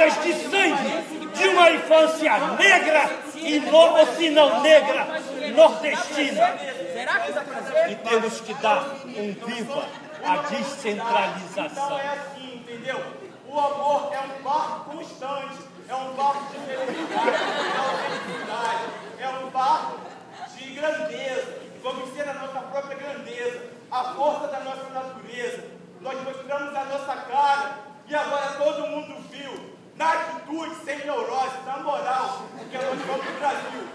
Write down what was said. carregadas de sangue de uma infância negra e, se não negra, nordestina. E temos que dar um viva à descentralização. O amor é um barco constante, é um barco de felicidade, é um barco de grandeza. Vamos ser a nossa própria grandeza, a força da nossa natureza. Nós mostramos a nossa cara e agora todo mundo viu. Na atitude, sem neurose, na moral, porque nós vamos para o Brasil.